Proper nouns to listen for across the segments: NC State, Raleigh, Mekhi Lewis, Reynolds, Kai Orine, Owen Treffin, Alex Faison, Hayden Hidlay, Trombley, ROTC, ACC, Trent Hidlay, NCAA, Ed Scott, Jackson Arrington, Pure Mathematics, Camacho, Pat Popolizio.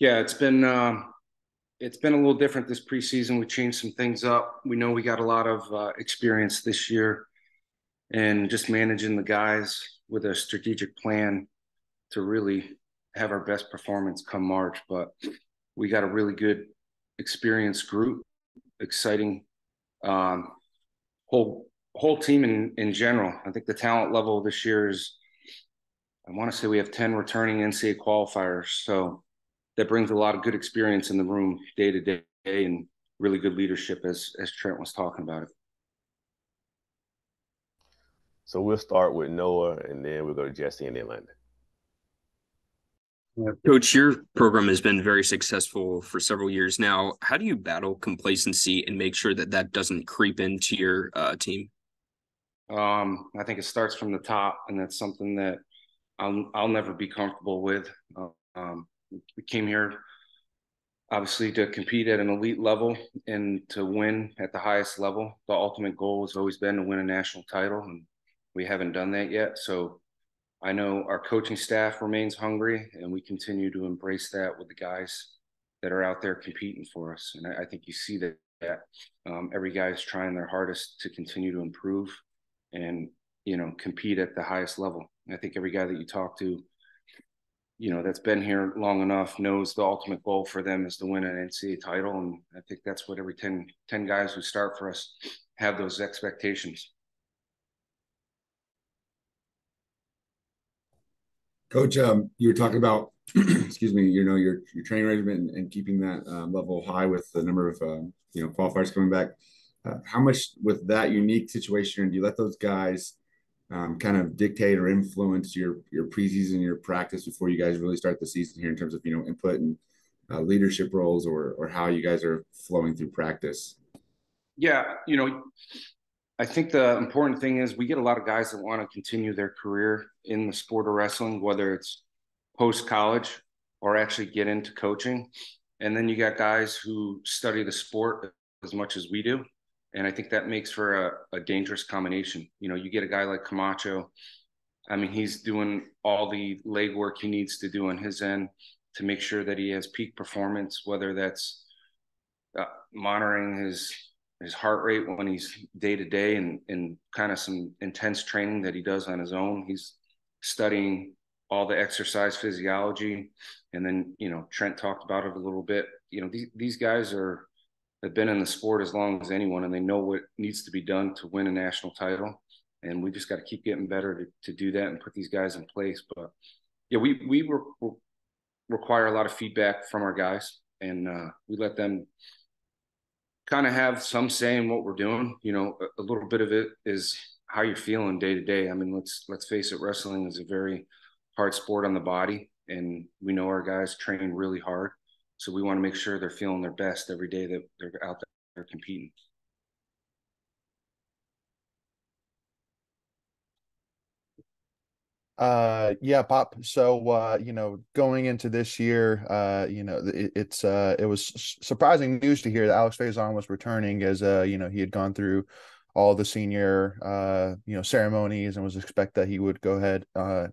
Yeah, it's been a little different this preseason. We changed some things up. We know we got a lot of experience this year, and just managing the guys with a strategic plan to really have our best performance come March. But we got a really good, experienced group, exciting whole team in general. I think the talent level this year is, I want to say we have 10 returning NCAA qualifiers. So that brings a lot of good experience in the room day to day and really good leadership, as Trent was talking about it. So we'll start with Noah, and then we'll go to Jesse and then Landon. Coach, your program has been very successful for several years now. How do you battle complacency and make sure that that doesn't creep into your team? I think it starts from the top, and that's something that I'll never be comfortable with. We came here, obviously, to compete at an elite level and to win at the highest level. The ultimate goal has always been to win a national title, and we haven't done that yet. So I know our coaching staff remains hungry, and we continue to embrace that with the guys that are out there competing for us. And I think you see that every guy is trying their hardest to continue to improve and, compete at the highest level. And I think every guy that you talk to, that's been here long enough knows the ultimate goal for them is to win an NCAA title. And I think that's what every 10 guys who start for us have those expectations. Coach, you were talking about, excuse me, your training regimen and keeping that level high with the number of, qualifiers coming back. How much with that unique situation do you let those guys kind of dictate or influence your preseason, your practice before you guys really start the season here in terms of, input and leadership roles or how you guys are flowing through practice? Yeah, I think the important thing is we get a lot of guys that want to continue their career in the sport of wrestling, whether it's post-college or actually get into coaching. And then you got guys who study the sport as much as we do. And I think that makes for a dangerous combination. You get a guy like Camacho. I mean, he's doing all the legwork he needs to do on his end to make sure that he has peak performance, whether that's monitoring his heart rate when he's day to day and kind of some intense training that he does on his own. He's studying all the exercise physiology. And then, Trent talked about it a little bit. These guys have been in the sport as long as anyone, and they know what needs to be done to win a national title. And we just got to keep getting better to do that and put these guys in place. But yeah, we require a lot of feedback from our guys, and we let them kind of have some say in what we're doing. A little bit of it is how you're feeling day to day. I mean, let's face it, wrestling is a very hard sport on the body, and we know our guys train really hard. So we want to make sure they're feeling their best every day that they're out there competing. Yeah, Pop. So, going into this year, it was surprising news to hear that Alex Faison was returning, as, he had gone through all the senior, ceremonies, and was expect that he would go ahead,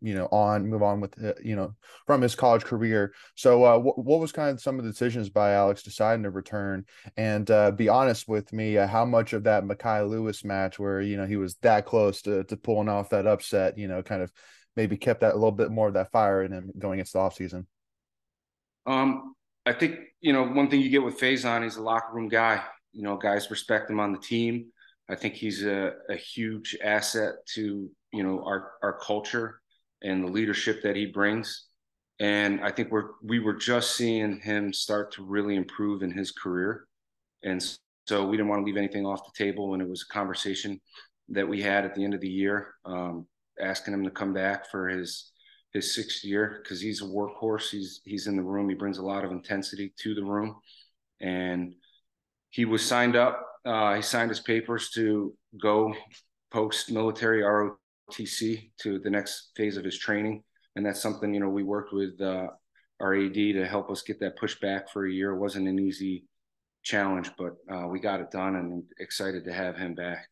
move on with, from his college career. So what was kind of some of the decisions by Alex deciding to return? And be honest with me, how much of that Mekhi Lewis match where, he was that close to pulling off that upset, kind of maybe kept that a little bit more of that fire in him going into the offseason? I think, one thing you get with Faison, he's a locker room guy. Guys respect him on the team. I think he's a huge asset to, our culture and the leadership that he brings. And I think we were just seeing him start to really improve in his career. And so we didn't want to leave anything off the table. And it was a conversation that we had at the end of the year, asking him to come back for his sixth year, because he's a workhorse. He's in the room. He brings a lot of intensity to the room. And he was signed up. He signed his papers to go post-military ROTC to the next phase of his training. And that's something, we worked with our AD to help us get that pushed back for a year. It wasn't an easy challenge, but we got it done, and excited to have him back.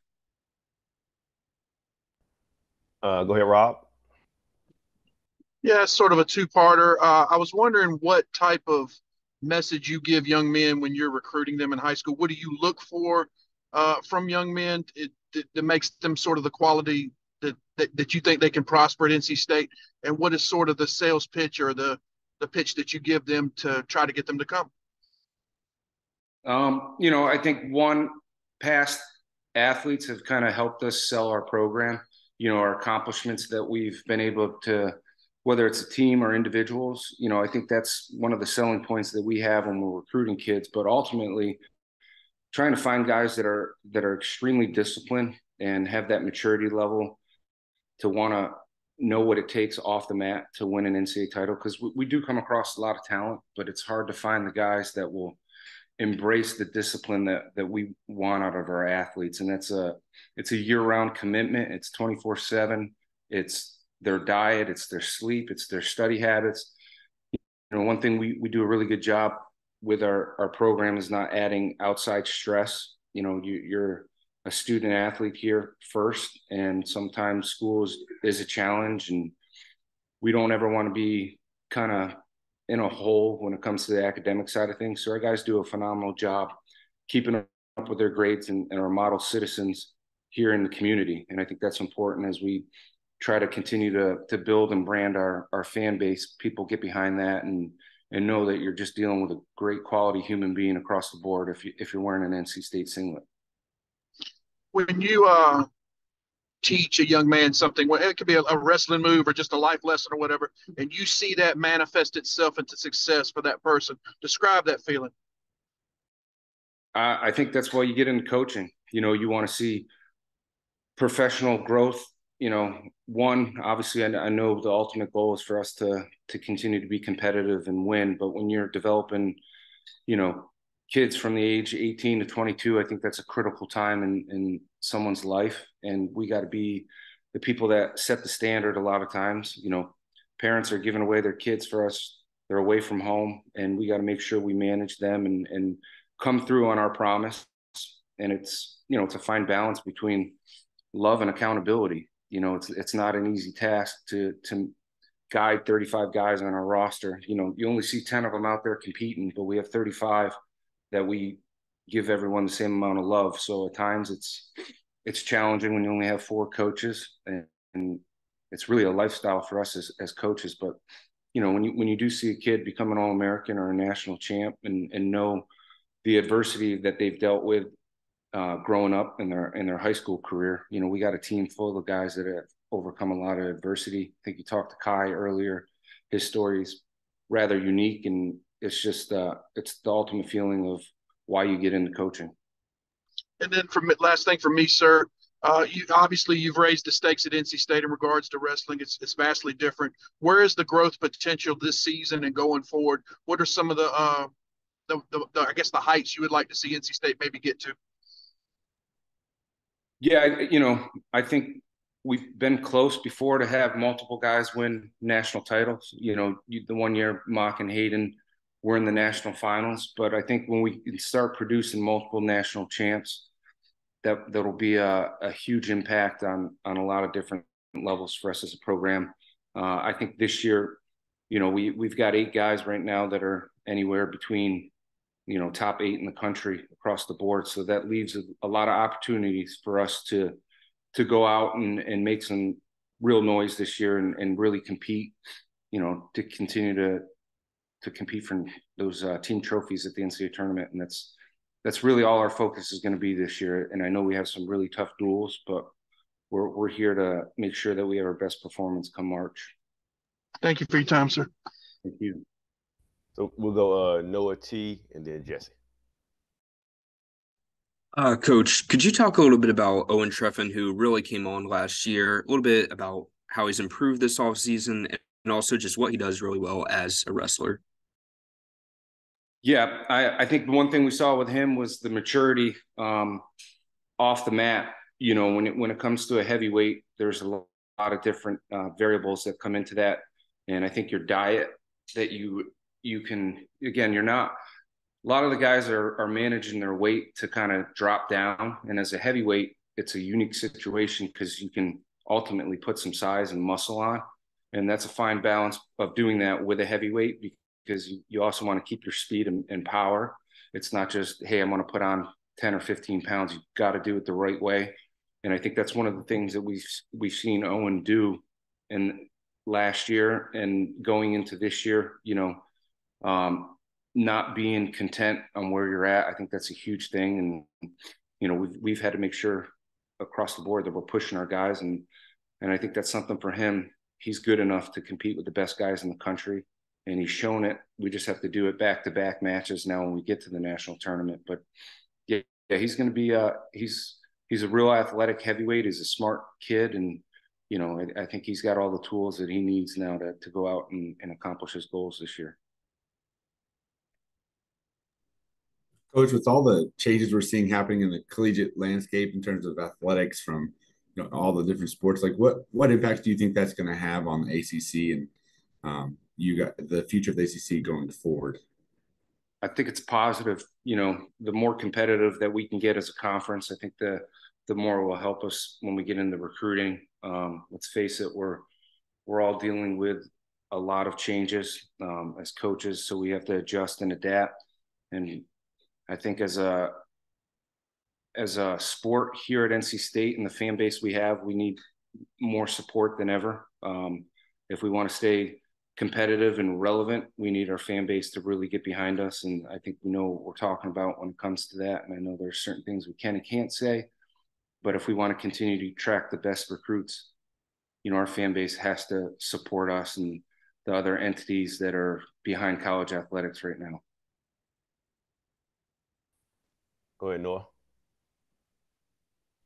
Go ahead, Rob. Yeah, it's sort of a two-parter. I was wondering what type of message you give young men when you're recruiting them in high school. What do you look for from young men that makes them sort of the quality that you think they can prosper at NC State? And what is sort of the sales pitch or the pitch that you give them to try to get them to come? I think past athletes have kind of helped us sell our program, our accomplishments that we've been able to, whether it's a team or individuals, I think that's one of the selling points that we have when we're recruiting kids, but ultimately trying to find guys that are extremely disciplined and have that maturity level to want to know what it takes off the mat to win an NCAA title. Because we do come across a lot of talent, but it's hard to find the guys that will embrace the discipline that we want out of our athletes. And it's a year-round commitment. It's 24/7. It's their diet. It's their sleep. It's their study habits. One thing we do a really good job with our program is not adding outside stress. You're a student athlete here first, and sometimes school is a challenge, and we don't ever want to be kind of in a hole when it comes to the academic side of things. So our guys do a phenomenal job keeping up with their grades and are model citizens here in the community. And I think that's important as we try to continue to build and brand our fan base. People get behind that and know that you're just dealing with a great quality human being across the board if you're wearing an NC State singlet. When you teach a young man something, it could be a wrestling move or just a life lesson or whatever, and you see that manifest itself into success for that person, describe that feeling. I think that's why you get into coaching. You want to see professional growth. One, obviously, I know the ultimate goal is for us to continue to be competitive and win. But when you're developing, kids from the age 18 to 22, I think that's a critical time in someone's life. And we got to be the people that set the standard a lot of times. Parents are giving away their kids for us. They're away from home, and we got to make sure we manage them and come through on our promise. And it's a fine balance between love and accountability. It's not an easy task to guide 35 guys on our roster. You only see 10 of them out there competing, but we have 35 that we give everyone the same amount of love. So at times it's challenging when you only have 4 coaches, and it's really a lifestyle for us as coaches. But, when you do see a kid become an All-American or a national champ and know the adversity that they've dealt with, growing up in their high school career, we got a team full of guys that have overcome a lot of adversity. I think you talked to Kai earlier. His story's rather unique, and it's just it's the ultimate feeling of why you get into coaching. And then last thing for me, sir, you've raised the stakes at NC State in regards to wrestling. It's vastly different. Where is the growth potential this season and going forward? What are some of the heights you would like to see NC State maybe get to? Yeah, I think we've been close before to have multiple guys win national titles. The one year Mekhi and Hayden were in the national finals, but I think when we can start producing multiple national champs, that'll be a huge impact on a lot of different levels for us as a program. I think this year, we've got 8 guys right now that are anywhere between top 8 in the country across the board. So that leaves a lot of opportunities for us to go out and make some real noise this year and really compete, to continue to compete for those team trophies at the NCAA tournament. And that's really all our focus is going to be this year. And I know we have some really tough duels, but we're here to make sure that we have our best performance come March. Thank you for your time, sir. Thank you. So we'll go Noah T. and then Jesse. Coach, could you talk a little bit about Owen Treffin, who really came on last year, a little bit about how he's improved this offseason and also just what he does really well as a wrestler? Yeah, I think the one thing we saw with him was the maturity off the mat. When it comes to a heavyweight, there's a lot of different variables that come into that. And I think your diet that you can, again, you're not, a lot of the guys are managing their weight to kind of drop down. And as a heavyweight, it's a unique situation because you can ultimately put some size and muscle on. And that's a fine balance of doing that with a heavyweight, because you also want to keep your speed and power. It's not just, hey, I'm going to put on 10 or 15 pounds. You've got to do it the right way. And I think that's one of the things that we've seen Owen do in last year and going into this year, not being content on where you're at. I think that's a huge thing. And, we've had to make sure across the board that we're pushing our guys. And I think that's something for him. He's good enough to compete with the best guys in the country, and he's shown it. We just have to do it back-to-back matches now when we get to the national tournament. But yeah, he's going to be he's a real athletic heavyweight. He's a smart kid, and I think he's got all the tools that he needs now to go out and accomplish his goals this year. Coach, with all the changes we're seeing happening in the collegiate landscape in terms of athletics from all the different sports, like what impact do you think that's going to have on the ACC and you got the future of the ACC going forward? I think it's positive. The more competitive that we can get as a conference, I think the more will help us when we get into recruiting. Let's face it, we're all dealing with a lot of changes as coaches, so we have to adjust and adapt. And I think as a sport here at NC State and the fan base we have, we need more support than ever. If we want to stay competitive and relevant, we need our fan base to really get behind us. And I think we know what we're talking about when it comes to that. And I know there's certain things we can and can't say, but if we want to continue to attract the best recruits, our fan base has to support us and the other entities that are behind college athletics right now. Go ahead, Noah.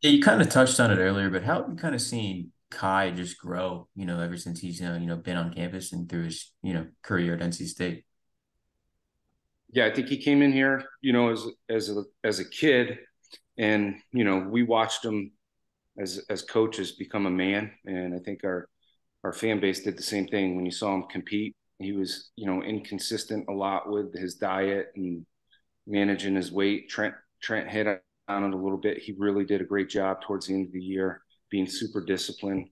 Yeah, you kind of touched on it earlier, but how have you kind of seen Kai just grow, ever since he's, been on campus and through his, career at NC State? Yeah, I think he came in here, as a kid, and, we watched him as coaches become a man. And I think our fan base did the same thing. When you saw him compete, he was, inconsistent a lot with his diet and managing his weight. Trent hit on it a little bit. He really did a great job towards the end of the year, being super disciplined.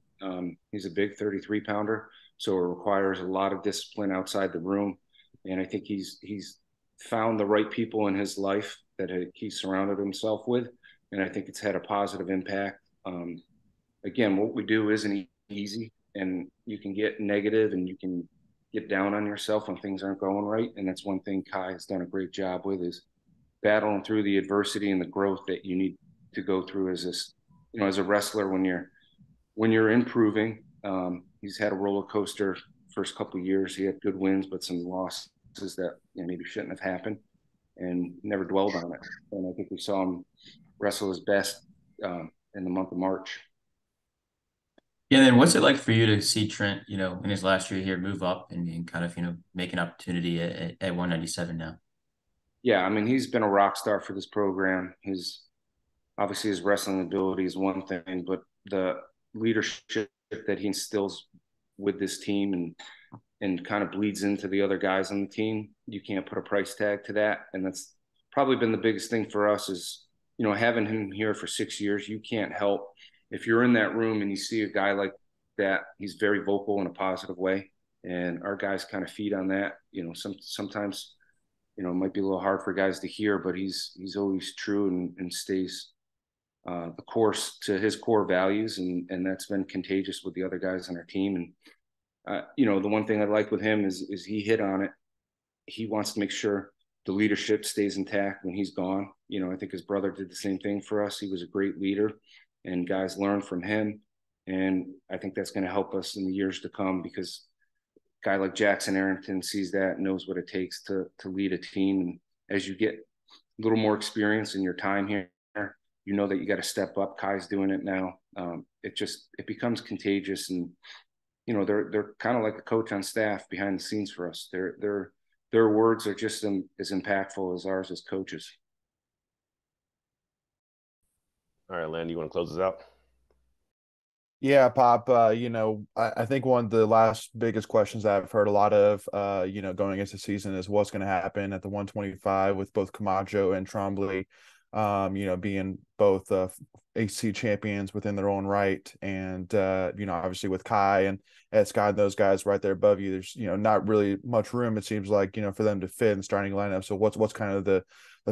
He's a big 33-pounder, so it requires a lot of discipline outside the room. And I think he's found the right people in his life that he's surrounded himself with, and I think it's had a positive impact. Again, what we do isn't easy, and you can get negative and you can get down on yourself when things aren't going right, and that's one thing Kai has done a great job with, is battling through the adversity and the growth that you need to go through as this, as a wrestler when you're improving. He's had a roller coaster first couple of years. He had good wins, but some losses that maybe shouldn't have happened, and never dwelled on it. And I think we saw him wrestle his best in the month of March. Yeah. And then what's it like for you to see Trent, in his last year here, move up and kind of, make an opportunity at 197 now? Yeah, I mean, he's been a rock star for this program. Obviously his wrestling ability is one thing, but the leadership that he instills with this team and kind of bleeds into the other guys on the team, you can't put a price tag to that. And that's probably been the biggest thing for us is, having him here for 6 years, you can't help. If you're in that room and you see a guy like that, he's very vocal in a positive way. And our guys kind of feed on that. Sometimes it might be a little hard for guys to hear, but he's always true and stays the course to his core values, and that's been contagious with the other guys on our team. And the one thing I like with him is he hit on it. He wants to make sure the leadership stays intact when he's gone. I think his brother did the same thing for us. He was a great leader, and guys learned from him, and I think that's going to help us in the years to come, because guy like Jackson Arrington sees that and knows what it takes to lead a team. And as you get a little more experience in your time here, that you got to step up. Kai's doing it now. It becomes contagious, and they're kind of like a coach on staff behind the scenes for us. Their words are just as impactful as ours as coaches. All right, Landon, you want to close this out? Yeah, Pop, I think one of the last biggest questions I've heard a lot of, going into the season is what's going to happen at the 125 with both Camacho and Trombley. being both ACC champions within their own right. And, obviously with Kai and Ed Scott and those guys right there above you, there's, not really much room, it seems like, for them to fit in the starting lineup. So what's kind of the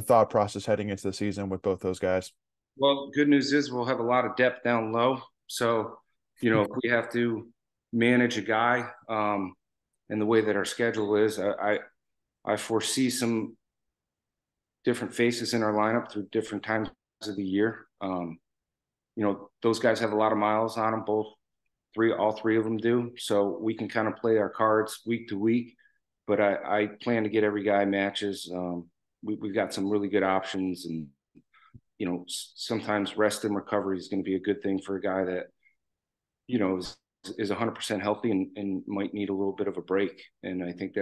thought process heading into the season with both those guys? Well, good news is we'll have a lot of depth down low. So, if we have to manage a guy and the way that our schedule is, I foresee some different faces in our lineup through different times of the year. Those guys have a lot of miles on them, all three of them do. So we can kind of play our cards week to week, but I plan to get every guy matches. We've got some really good options, and, sometimes rest and recovery is going to be a good thing for a guy that, is 100% healthy and might need a little bit of a break. And I think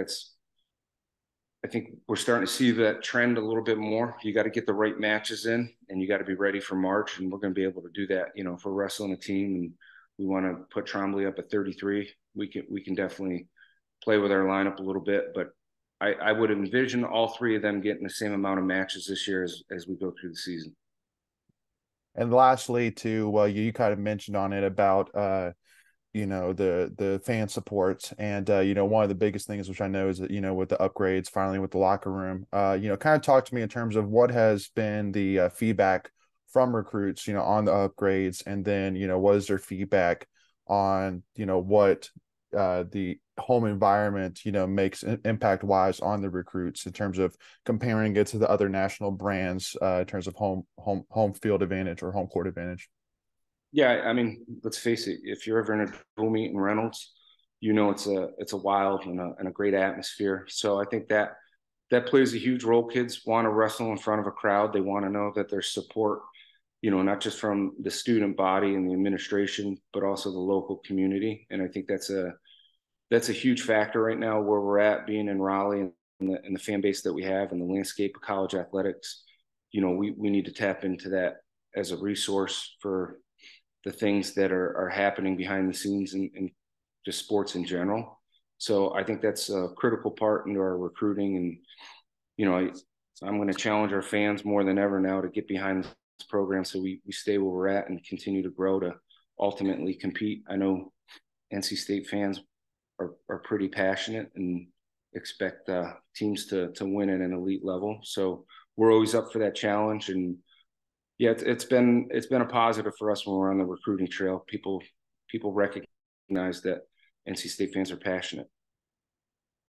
we're starting to see that trend a little bit more. You got to get the right matches in, and you got to be ready for March. And we're going to be able to do that. If we're wrestling a team and we want to put Trombley up at 33, we can definitely play with our lineup a little bit. But I would envision all three of them getting the same amount of matches this year as we go through the season. And lastly, too, well, you kind of mentioned on it about, the fan support, and one of the biggest things, which I know, is that with the upgrades finally with the locker room, kind of talk to me in terms of what has been the feedback from recruits on the upgrades, and then what is their feedback on what the home environment makes impact wise on the recruits in terms of comparing it to the other national brands in terms of home field advantage or home court advantage. Yeah, I mean, let's face it. If you're ever in a bowl meet in Reynolds, it's a wild and a great atmosphere. So I think that plays a huge role. Kids want to wrestle in front of a crowd. They want to know that there's support, not just from the student body and the administration, but also the local community. And I think that's a huge factor right now where we're at, being in Raleigh and the fan base that we have and the landscape of college athletics. We need to tap into that as a resource for the things that are happening behind the scenes and just sports in general. So I think that's a critical part into our recruiting. And, I'm going to challenge our fans more than ever now to get behind this program so we stay where we're at and continue to grow to ultimately compete. I know NC State fans are pretty passionate and expect teams to win at an elite level. So we're always up for that challenge. And, yeah, it's been a positive for us when we're on the recruiting trail. People recognize that NC State fans are passionate.